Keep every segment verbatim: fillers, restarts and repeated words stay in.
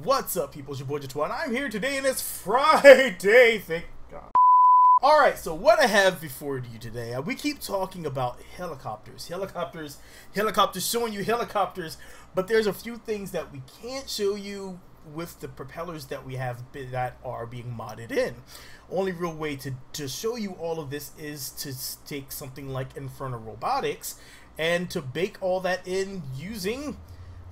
What's up, people? It's your boy Jatwaa, and I'm here today, and it's Friday, thank God. Alright, so what I have before you today, we keep talking about helicopters, helicopters, helicopters, showing you helicopters, but there's a few things that we can't show you with the propellers that we have been, that are being modded in. Only real way to, to show you all of this is to take something like Infernal Robotics and to bake all that in using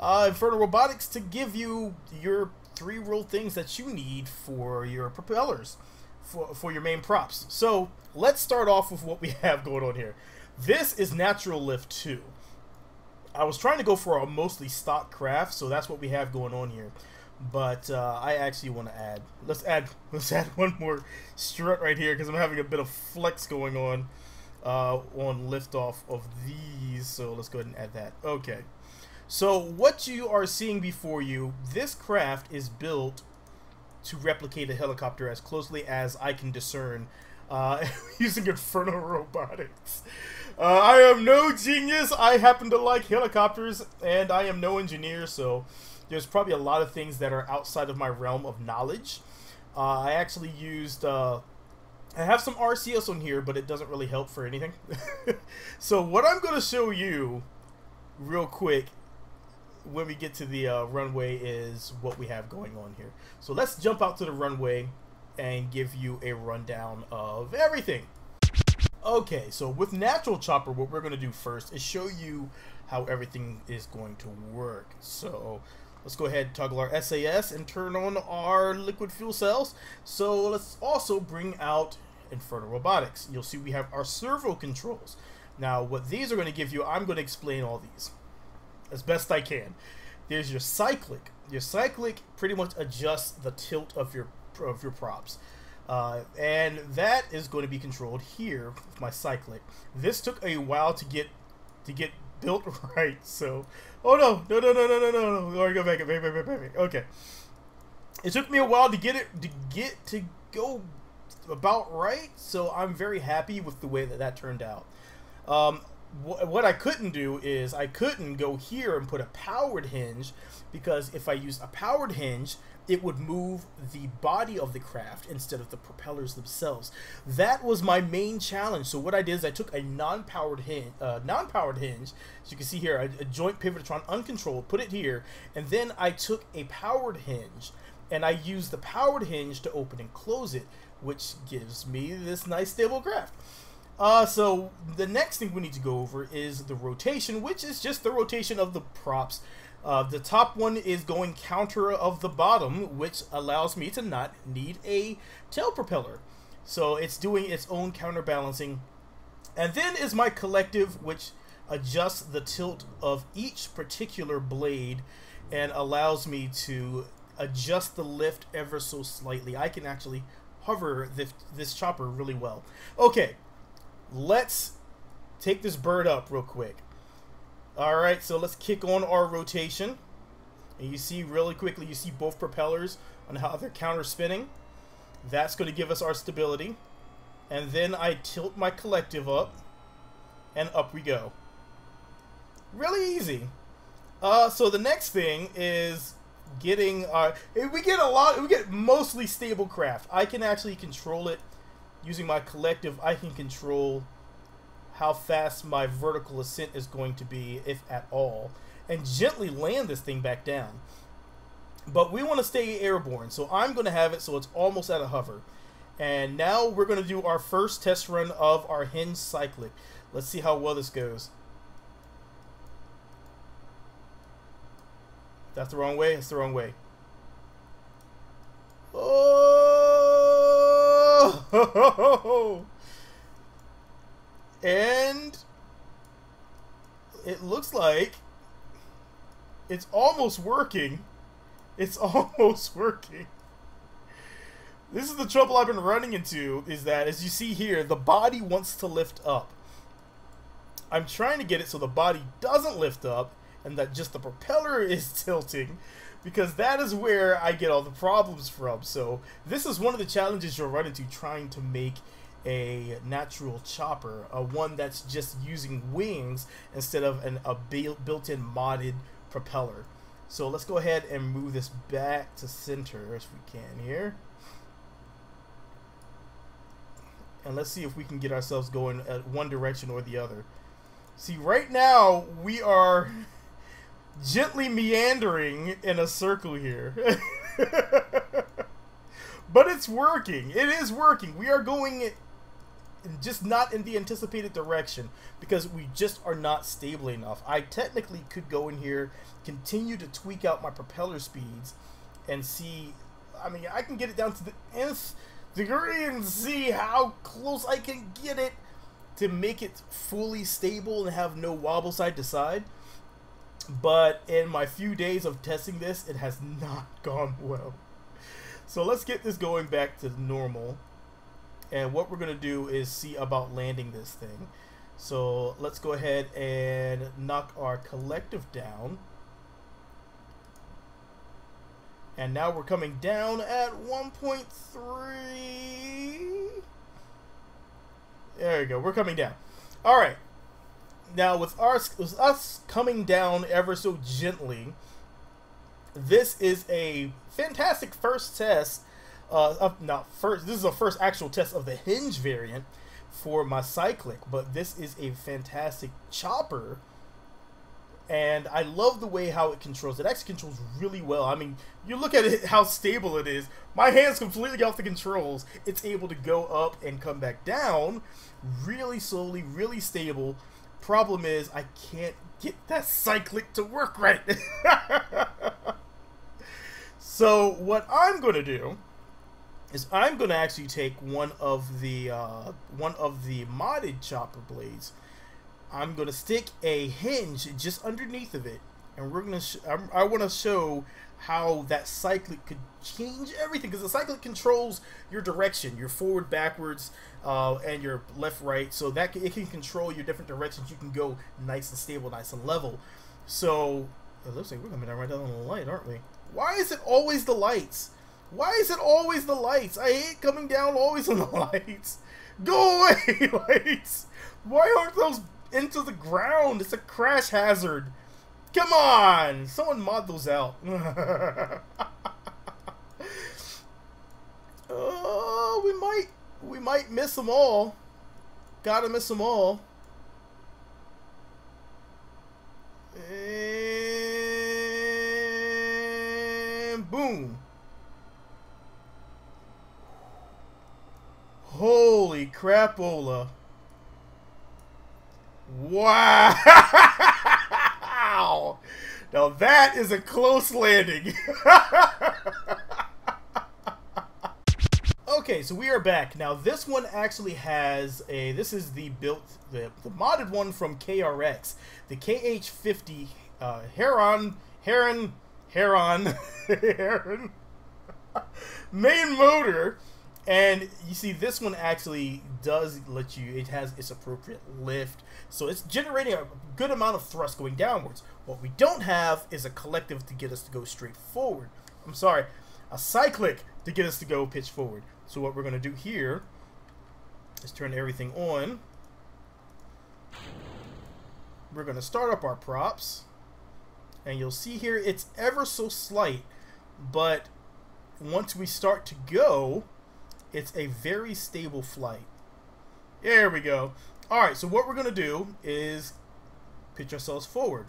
Uh, Infernal Robotics to give you your three real things that you need for your propellers, for, for your main props. So let's start off with what we have going on here. This is Natural Lift two. I was trying to go for a mostly stock craft, so that's what we have going on here. But uh, I actually want to add, let's add, let's add one more strut right here because I'm having a bit of flex going on uh, on liftoff of these. So let's go ahead and add that. Okay. So what you are seeing before you, this craft is built to replicate a helicopter as closely as I can discern uh, using Infernal Robotics. Uh, I am no genius. I happen to like helicopters, and I am no engineer, so there's probably a lot of things that are outside of my realm of knowledge. Uh, I actually used... Uh, I have some R C S on here, but it doesn't really help for anything. So what I'm going to show you real quick when we get to the uh, runway is what we have going on here. So let's jump out to the runway and give you a rundown of everything. Okay, so with Natural Chopper, what we're going to do first is show you how everything is going to work. So let's go ahead and toggle our S A S and turn on our liquid fuel cells. So let's also bring out Infernal Robotics. You'll see we have our servo controls. Now what these are going to give you, I'm going to explain all these as best I can. There's your cyclic. Your cyclic pretty much adjusts the tilt of your of your props, uh, and that is going to be controlled here with my cyclic. This took a while to get to get built right. So, oh no, no, no, no, no, no, no, no. Sorry, go back, back, back, back, back. Okay, it took me a while to get it to get to go about right. So I'm very happy with the way that that turned out. Um, What I couldn't do is I couldn't go here and put a powered hinge, because if I use a powered hinge, it would move the body of the craft instead of the propellers themselves. That was my main challenge. So what I did is I took a non-powered hinge, uh, non-powered hinge, as you can see here, a, a joint pivotron uncontrolled, put it here, and then I took a powered hinge, and I used the powered hinge to open and close it, which gives me this nice stable craft. Uh, so the next thing we need to go over is the rotation, which is just the rotation of the props. Uh, the top one is going counter of the bottom, which allows me to not need a tail propeller. So it's doing its own counterbalancing. And then is my collective, which adjusts the tilt of each particular blade and allows me to adjust the lift ever so slightly. I can actually hover this, this chopper really well. Okay. Let's take this bird up real quick. All right, so let's kick on our rotation, and you see really quickly you see both propellers on how they're counter spinning. That's going to give us our stability, and then I tilt my collective up, and up we go. Really easy. Uh, so the next thing is getting our. We get a lot. We get mostly stable craft. I can actually control it. Using my collective, I can control how fast my vertical ascent is going to be, if at all, and gently land this thing back down. But we want to stay airborne, so I'm going to have it so it's almost at a hover. And now we're going to do our first test run of our hinge cyclic. Let's see how well this goes. That's the wrong way. It's the wrong way. And it looks like it's almost working. It's almost working. This is the trouble I've been running into, is that as you see here, the body wants to lift up. I'm trying to get it so the body doesn't lift up and that just the propeller is tilting, because that is where I get all the problems from. So this is one of the challenges you'll run into trying to make a natural chopper, a one that's just using wings instead of an, a built-in modded propeller. So let's go ahead and move this back to center as we can here. And let's see if we can get ourselves going at one direction or the other. See, right now we are gently meandering in a circle here. But it's working. It is working. We are going just not in the anticipated direction because we just are not stable enough. I technically could go in here, continue to tweak out my propeller speeds, and see. I mean, I can get it down to the nth degree and see how close I can get it to make it fully stable and have no wobble side to side. But in my few days of testing this, it has not gone well. So let's get this going back to normal, and what we're gonna do is see about landing this thing. So let's go ahead and knock our collective down, and now we're coming down at one point three. There we go, we're coming down. All right, now with us, with us coming down ever so gently, this is a fantastic first test, uh, of, not first, this is a first actual test of the hinge variant for my Cyclic, but this is a fantastic chopper, and I love the way how it controls. It actually controls really well. I mean, you look at it, how stable it is. My hand's completely off the controls. It's able to go up and come back down really slowly, really stable. Problem is, I can't get that Cyclic to work right. So what I'm going to do is I'm going to actually take one of the uh, one of the modded chopper blades. I'm going to stick a hinge just underneath of it, and we're going to I want to show how that Cyclic could change everything, because the Cyclic controls your direction, your forward, backwards, uh, and your left, right. So that it can control your different directions. You can go nice and stable, nice and level. So it looks like we're coming down right down on the light, aren't we? Why is it always the lights? Why is it always the lights? I hate coming down always on the lights. Go away, lights! Why aren't those into the ground? It's a crash hazard. Come on! Someone mod those out. Oh, we might, we might miss them all. Gotta miss them all. And boom. Holy crapola. Wow! Now that is a close landing. Okay, so we are back. Now this one actually has a, this is the built, the, the modded one from K R X. The K H fifty uh, Heron, Heron, Heron, Heron main motor. And you see, this one actually does let you, it has its appropriate lift. So it's generating a good amount of thrust going downwards. What we don't have is a collective to get us to go straight forward. I'm sorry, a Cyclic to get us to go pitch forward. So what we're going to do here is turn everything on. We're going to start up our props. And you'll see here, it's ever so slight. But once we start to go, it's a very stable flight. There we go. All right, so what we're gonna do is pitch ourselves forward.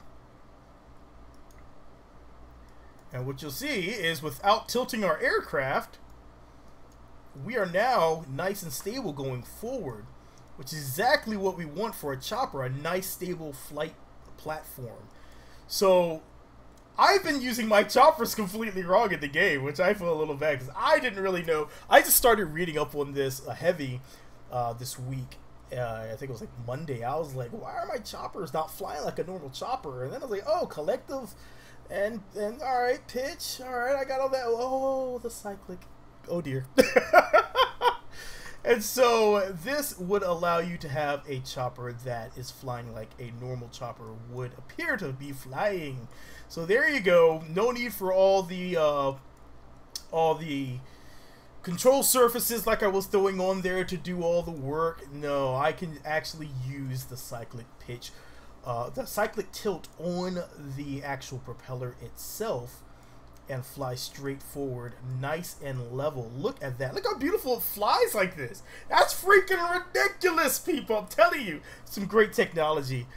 And what you'll see is without tilting our aircraft, we are now nice and stable going forward, which is exactly what we want for a chopper, a nice stable flight platform. So I've been using my choppers completely wrong in the game, which I feel a little bad because I didn't really know. I just started reading up on this uh, heavy uh, this week. Uh, I think it was like Monday. I was like, why are my choppers not flying like a normal chopper? And then I was like, oh, collective and, and all right, pitch. All right, I got all that. Oh, the Cyclic. Oh, dear. And so this would allow you to have a chopper that is flying like a normal chopper would appear to be flying. So there you go. No need for all the uh, all the control surfaces like I was throwing on there to do all the work. No, I can actually use the Cyclic pitch uh, the cyclic tilt on the actual propeller itself and fly straight forward, nice and level. Look at that. Look how beautiful it flies like this. That's freaking ridiculous, people. I'm telling you, some great technology.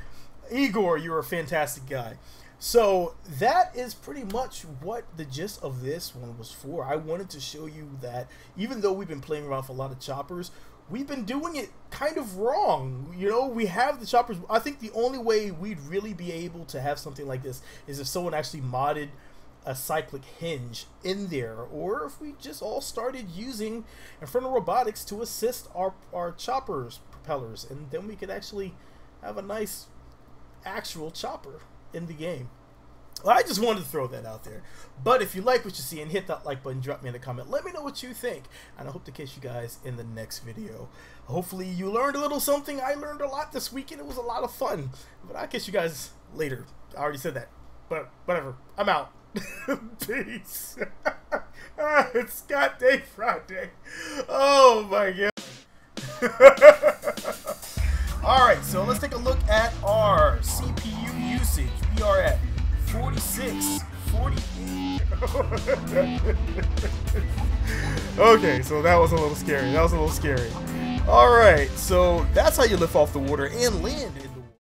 Igor, you're a fantastic guy. So that is pretty much what the gist of this one was for. I wanted to show you that even though we've been playing around with a lot of choppers, we've been doing it kind of wrong. You know, we have the choppers. I think the only way we'd really be able to have something like this is if someone actually modded a cyclic hinge in there, or if we just all started using Infernal Robotics to assist our, our choppers, propellers, and then we could actually have a nice actual chopper in the game. Well, I just wanted to throw that out there. But if you like what you see, and hit that like button, drop me in a comment, let me know what you think, and I hope to catch you guys in the next video. Hopefully you learned a little something. I learned a lot this weekend. It was a lot of fun, but I'll catch you guys later. I already said that, but whatever, I'm out. Peace. Ah, it's Scott Day Friday. Oh my god. Alright, so let's take a look at our C P U usage. We are at forty-six, forty-eight. Okay, so that was a little scary. That was a little scary. Alright, so that's how you lift off the water and land.